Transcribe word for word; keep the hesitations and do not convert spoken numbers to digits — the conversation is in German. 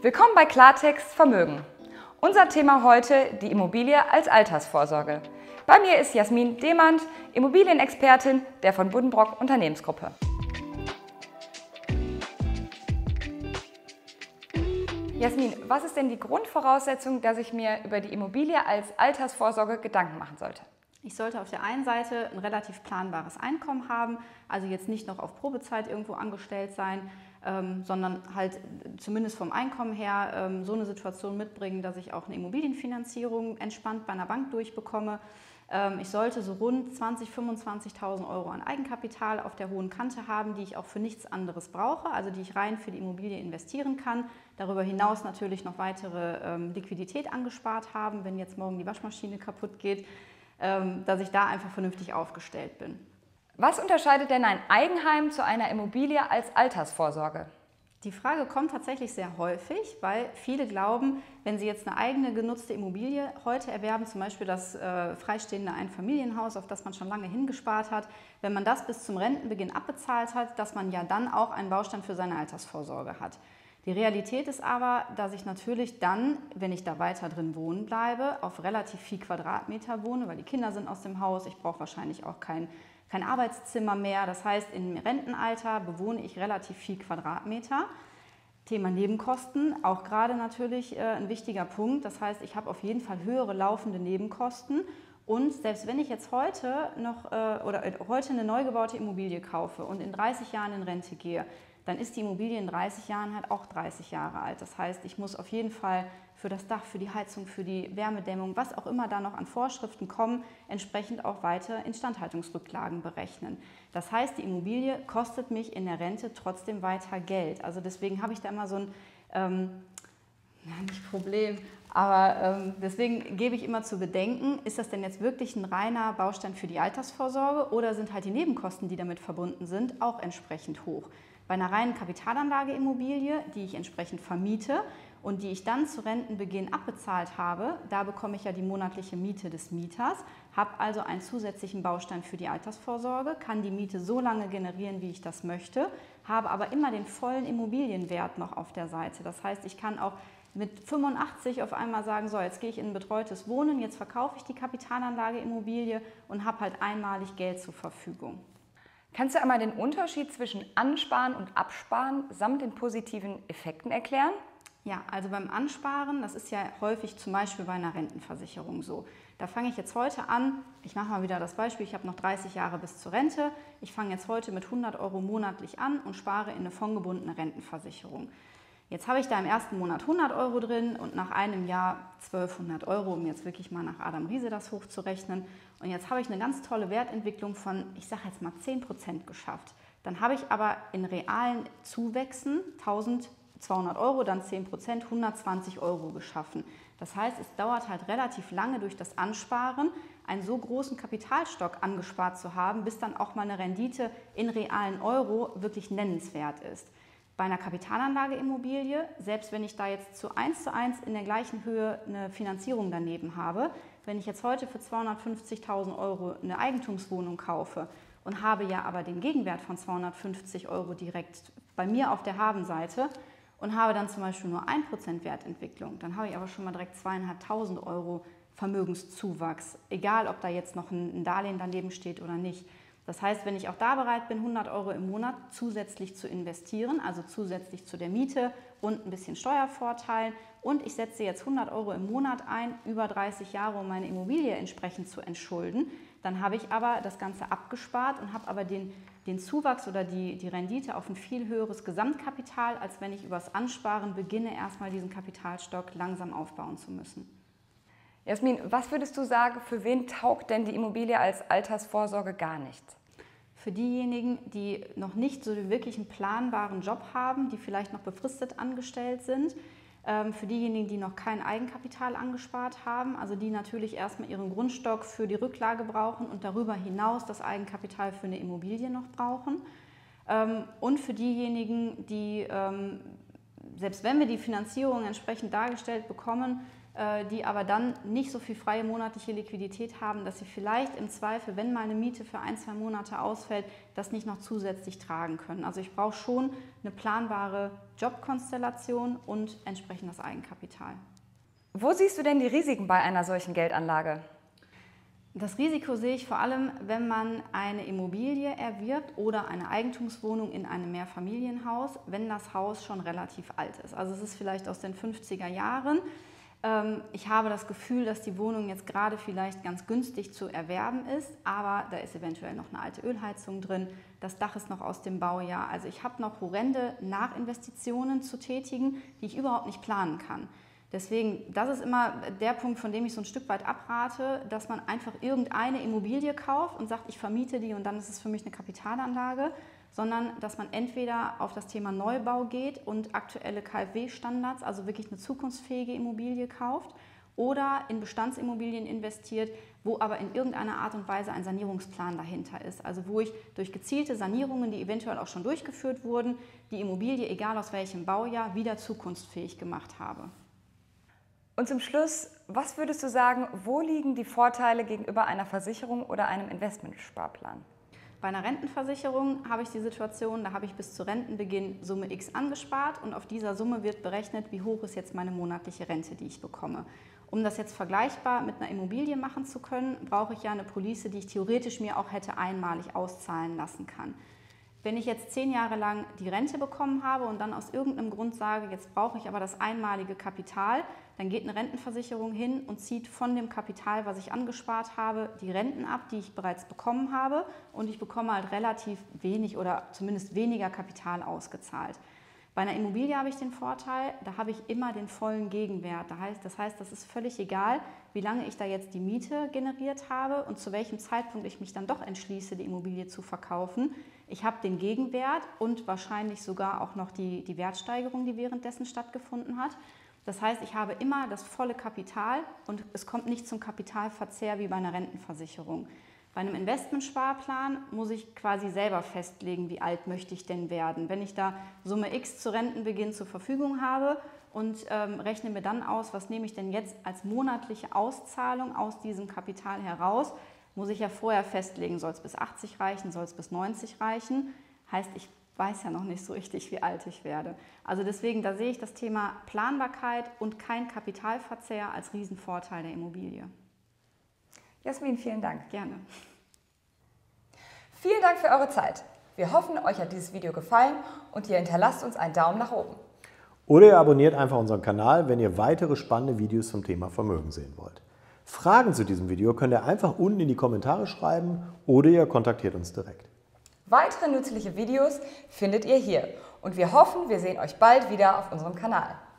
Willkommen bei Klartext Vermögen. Unser Thema heute: die Immobilie als Altersvorsorge. Bei mir ist Jasmin Demand, Immobilienexpertin der von Buddenbrock Unternehmensgruppe. Jasmin, was ist denn die Grundvoraussetzung, dass ich mir über die Immobilie als Altersvorsorge Gedanken machen sollte? Ich sollte auf der einen Seite ein relativ planbares Einkommen haben, also jetzt nicht noch auf Probezeit irgendwo angestellt sein, ähm, sondern halt zumindest vom Einkommen her ähm, so eine Situation mitbringen, dass ich auch eine Immobilienfinanzierung entspannt bei einer Bank durchbekomme. Ähm, ich sollte so rund zwanzigtausend, fünfundzwanzigtausend Euro an Eigenkapital auf der hohen Kante haben, die ich auch für nichts anderes brauche, also die ich rein für die Immobilie investieren kann. Darüber hinaus natürlich noch weitere ähm, Liquidität angespart haben, wenn jetzt morgen die Waschmaschine kaputt geht, dass ich da einfach vernünftig aufgestellt bin. Was unterscheidet denn ein Eigenheim zu einer Immobilie als Altersvorsorge? Die Frage kommt tatsächlich sehr häufig, weil viele glauben, wenn sie jetzt eine eigene genutzte Immobilie heute erwerben, zum Beispiel das äh, freistehende Einfamilienhaus, auf das man schon lange hingespart hat, wenn man das bis zum Rentenbeginn abbezahlt hat, dass man ja dann auch einen Baustein für seine Altersvorsorge hat. Die Realität ist aber, dass ich natürlich dann, wenn ich da weiter drin wohnen bleibe, auf relativ viel Quadratmeter wohne, weil die Kinder sind aus dem Haus, ich brauche wahrscheinlich auch kein, kein Arbeitszimmer mehr. Das heißt, im Rentenalter bewohne ich relativ viel Quadratmeter. Thema Nebenkosten, auch gerade natürlich äh, ein wichtiger Punkt. Das heißt, ich habe auf jeden Fall höhere laufende Nebenkosten. Und selbst wenn ich jetzt heute noch äh, oder heute eine neu gebaute Immobilie kaufe und in dreißig Jahren in Rente gehe, dann ist die Immobilie in dreißig Jahren halt auch dreißig Jahre alt. Das heißt, ich muss auf jeden Fall für das Dach, für die Heizung, für die Wärmedämmung, was auch immer da noch an Vorschriften kommen, entsprechend auch weitere Instandhaltungsrücklagen berechnen. Das heißt, die Immobilie kostet mich in der Rente trotzdem weiter Geld. Also deswegen habe ich da immer so ein, ähm, na, nicht Problem, aber ähm, deswegen gebe ich immer zu bedenken, ist das denn jetzt wirklich ein reiner Baustein für die Altersvorsorge oder sind halt die Nebenkosten, die damit verbunden sind, auch entsprechend hoch? Bei einer reinen Kapitalanlageimmobilie, die ich entsprechend vermiete und die ich dann zu Rentenbeginn abbezahlt habe, da bekomme ich ja die monatliche Miete des Mieters, habe also einen zusätzlichen Baustein für die Altersvorsorge, kann die Miete so lange generieren, wie ich das möchte, habe aber immer den vollen Immobilienwert noch auf der Seite. Das heißt, ich kann auch mit fünfundachtzig auf einmal sagen, so, jetzt gehe ich in ein betreutes Wohnen, jetzt verkaufe ich die Kapitalanlageimmobilie und habe halt einmalig Geld zur Verfügung. Kannst du einmal den Unterschied zwischen Ansparen und Absparen samt den positiven Effekten erklären? Ja, also beim Ansparen, das ist ja häufig zum Beispiel bei einer Rentenversicherung so. Da fange ich jetzt heute an, ich mache mal wieder das Beispiel, ich habe noch dreißig Jahre bis zur Rente, ich fange jetzt heute mit hundert Euro monatlich an und spare in eine fondgebundene Rentenversicherung. Jetzt habe ich da im ersten Monat hundert Euro drin und nach einem Jahr zwölfhundert Euro, um jetzt wirklich mal nach Adam Riese das hochzurechnen. Und jetzt habe ich eine ganz tolle Wertentwicklung von, ich sage jetzt mal zehn Prozent geschafft. Dann habe ich aber in realen Zuwächsen eintausendzweihundert Euro, dann zehn Prozent, hundertzwanzig Euro geschaffen. Das heißt, es dauert halt relativ lange durch das Ansparen, einen so großen Kapitalstock angespart zu haben, bis dann auch mal eine Rendite in realen Euro wirklich nennenswert ist. Bei einer Kapitalanlageimmobilie, selbst wenn ich da jetzt zu eins zu eins in der gleichen Höhe eine Finanzierung daneben habe, wenn ich jetzt heute für zweihundertfünfzigtausend Euro eine Eigentumswohnung kaufe und habe ja aber den Gegenwert von zweihundertfünfzig Euro direkt bei mir auf der Habenseite und habe dann zum Beispiel nur ein Prozent Wertentwicklung, dann habe ich aber schon mal direkt zweitausendfünfhundert Euro Vermögenszuwachs, egal ob da jetzt noch ein Darlehen daneben steht oder nicht. Das heißt, wenn ich auch da bereit bin, hundert Euro im Monat zusätzlich zu investieren, also zusätzlich zu der Miete und ein bisschen Steuervorteilen und ich setze jetzt hundert Euro im Monat ein, über dreißig Jahre, um meine Immobilie entsprechend zu entschulden, dann habe ich aber das Ganze abgespart und habe aber den, den Zuwachs oder die, die Rendite auf ein viel höheres Gesamtkapital, als wenn ich übers Ansparen beginne, erstmal diesen Kapitalstock langsam aufbauen zu müssen. Jasmin, was würdest du sagen, für wen taugt denn die Immobilie als Altersvorsorge gar nicht? Für diejenigen, die noch nicht so wirklich einen planbaren Job haben, die vielleicht noch befristet angestellt sind, für diejenigen, die noch kein Eigenkapital angespart haben, also die natürlich erstmal ihren Grundstock für die Rücklage brauchen und darüber hinaus das Eigenkapital für eine Immobilie noch brauchen. Und für diejenigen, die, selbst wenn wir die Finanzierung entsprechend dargestellt bekommen, die aber dann nicht so viel freie monatliche Liquidität haben, dass sie vielleicht im Zweifel, wenn mal eine Miete für ein, zwei Monate ausfällt, das nicht noch zusätzlich tragen können. Also ich brauche schon eine planbare Jobkonstellation und entsprechend das Eigenkapital. Wo siehst du denn die Risiken bei einer solchen Geldanlage? Das Risiko sehe ich vor allem, wenn man eine Immobilie erwirbt oder eine Eigentumswohnung in einem Mehrfamilienhaus, wenn das Haus schon relativ alt ist. Also es ist vielleicht aus den fünfziger Jahren. Ich habe das Gefühl, dass die Wohnung jetzt gerade vielleicht ganz günstig zu erwerben ist, aber da ist eventuell noch eine alte Ölheizung drin, das Dach ist noch aus dem Baujahr. Also ich habe noch horrende Nachinvestitionen zu tätigen, die ich überhaupt nicht planen kann. Deswegen, das ist immer der Punkt, von dem ich so ein Stück weit abrate, dass man einfach irgendeine Immobilie kauft und sagt, ich vermiete die und dann ist es für mich eine Kapitalanlage, sondern dass man entweder auf das Thema Neubau geht und aktuelle K f W-Standards, also wirklich eine zukunftsfähige Immobilie kauft oder in Bestandsimmobilien investiert, wo aber in irgendeiner Art und Weise ein Sanierungsplan dahinter ist. Also wo ich durch gezielte Sanierungen, die eventuell auch schon durchgeführt wurden, die Immobilie, egal aus welchem Baujahr, wieder zukunftsfähig gemacht habe. Und zum Schluss, was würdest du sagen, wo liegen die Vorteile gegenüber einer Versicherung oder einem Investmentsparplan? Bei einer Rentenversicherung habe ich die Situation, da habe ich bis zu Rentenbeginn Summe X angespart und auf dieser Summe wird berechnet, wie hoch ist jetzt meine monatliche Rente, die ich bekomme. Um das jetzt vergleichbar mit einer Immobilie machen zu können, brauche ich ja eine Police, die ich theoretisch mir auch hätte einmalig auszahlen lassen kann. Wenn ich jetzt zehn Jahre lang die Rente bekommen habe und dann aus irgendeinem Grund sage, jetzt brauche ich aber das einmalige Kapital, dann geht eine Rentenversicherung hin und zieht von dem Kapital, was ich angespart habe, die Renten ab, die ich bereits bekommen habe, und ich bekomme halt relativ wenig oder zumindest weniger Kapital ausgezahlt. Bei einer Immobilie habe ich den Vorteil, da habe ich immer den vollen Gegenwert. Das heißt, das ist völlig egal, wie lange ich da jetzt die Miete generiert habe und zu welchem Zeitpunkt ich mich dann doch entschließe, die Immobilie zu verkaufen. Ich habe den Gegenwert und wahrscheinlich sogar auch noch die, die Wertsteigerung, die währenddessen stattgefunden hat. Das heißt, ich habe immer das volle Kapital und es kommt nicht zum Kapitalverzehr wie bei einer Rentenversicherung. Bei einem Investmentsparplan muss ich quasi selber festlegen, wie alt möchte ich denn werden. Wenn ich da Summe X zu Rentenbeginn zur Verfügung habe und ähm, rechne mir dann aus, was nehme ich denn jetzt als monatliche Auszahlung aus diesem Kapital heraus, muss ich ja vorher festlegen, soll es bis achtzig reichen, soll es bis neunzig reichen. Heißt, ich weiß ja noch nicht so richtig, wie alt ich werde. Also deswegen, da sehe ich das Thema Planbarkeit und kein Kapitalverzehr als Riesenvorteil der Immobilie. Jasmin, vielen Dank. Gerne. Vielen Dank für eure Zeit. Wir hoffen, euch hat dieses Video gefallen und ihr hinterlasst uns einen Daumen nach oben. Oder ihr abonniert einfach unseren Kanal, wenn ihr weitere spannende Videos zum Thema Vermögen sehen wollt. Fragen zu diesem Video könnt ihr einfach unten in die Kommentare schreiben oder ihr kontaktiert uns direkt. Weitere nützliche Videos findet ihr hier und wir hoffen, wir sehen euch bald wieder auf unserem Kanal.